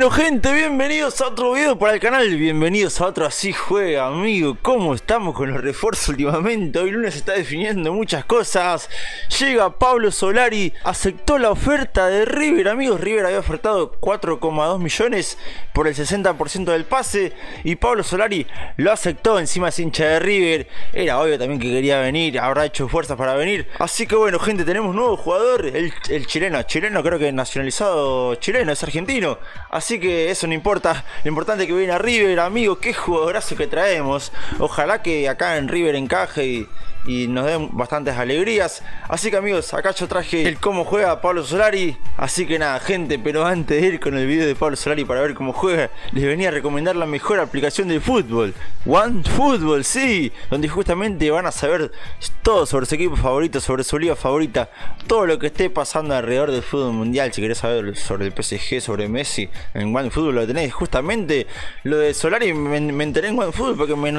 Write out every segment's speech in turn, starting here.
Bueno gente, bienvenidos a otro video para el canal, bienvenidos a otro Así Juega Amigo. ¿Cómo estamos con los refuerzos últimamente? Hoy lunes está definiendo muchas cosas. Llega Pablo Solari, aceptó la oferta de River, amigos. River había ofertado 4,2 millones por el 60% del pase y Pablo Solari lo aceptó, encima es hincha de River. Era obvio también que quería venir, habrá hecho fuerzas para venir. Así que bueno gente, tenemos nuevo jugador, el chileno, creo que nacionalizado chileno, es argentino. Así que eso no importa, lo importante es que viene a River, amigo. Qué jugadorazo que traemos. Ojalá que acá en River encaje y nos den bastantes alegrías. Así que amigos, acá yo traje el cómo juega Pablo Solari. Así que nada gente, pero antes de ir con el video de Pablo Solari para ver cómo juega, les venía a recomendar la mejor aplicación de fútbol, OneFootball, sí, donde justamente van a saber todo sobre su equipo favorito, sobre su liga favorita, todo lo que esté pasando alrededor del fútbol mundial. Si querés saber sobre el PSG, sobre Messi, en OneFootball lo tenéis. Justamente lo de Solari me enteré en OneFootball porque me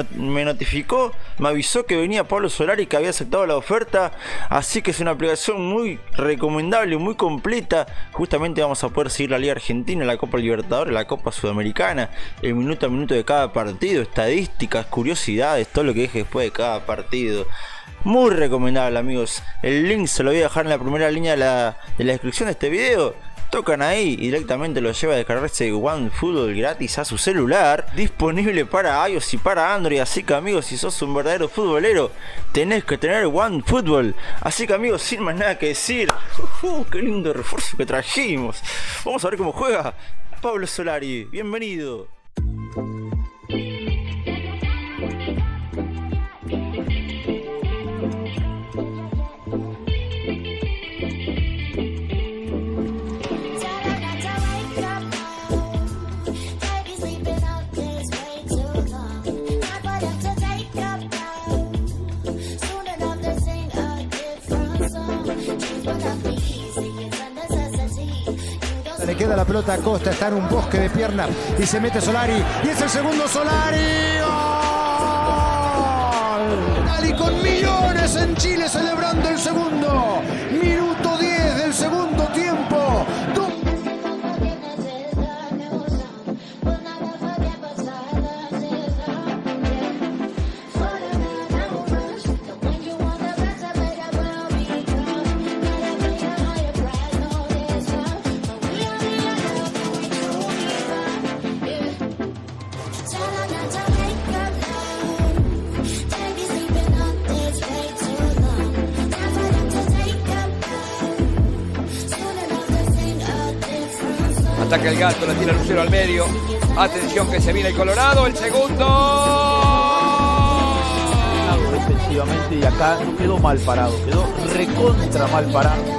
notificó, me avisó que venía Pablo Solari y que había aceptado la oferta. Así que es una aplicación muy recomendable, muy completa. Justamente vamos a poder seguir la Liga Argentina, la Copa Libertadores, la Copa Sudamericana, el minuto a minuto de cada partido, estadísticas, curiosidades, todo lo que deje después de cada partido. Muy recomendable amigos. El link se lo voy a dejar en la primera línea de la descripción de este video. Tocan ahí y directamente los lleva a descargarse OneFootball gratis a su celular. Disponible para iOS y para Android. Así que amigos, si sos un verdadero futbolero, tenés que tener OneFootball. Así que amigos, sin más nada que decir, qué lindo refuerzo que trajimos. Vamos a ver cómo juega Pablo Solari, bienvenido. Le queda la pelota a Costa, está en un bosque de piernas y se mete Solari y es el segundo Solari. ¡Gol! Y con millones en Chile celebrando el segundo, minuto 10 del segundo tiempo. Ataca el gato, la tira Lucero al medio. Atención que se viene el Colorado, el segundo. Defensivamente y acá no quedó mal parado, quedó recontra mal parado.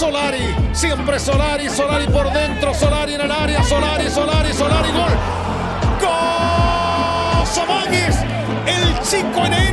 Solari, siempre Solari, Solari por dentro, Solari en el área, Solari, Solari, Solari, gol. ¡Gol! 5 en el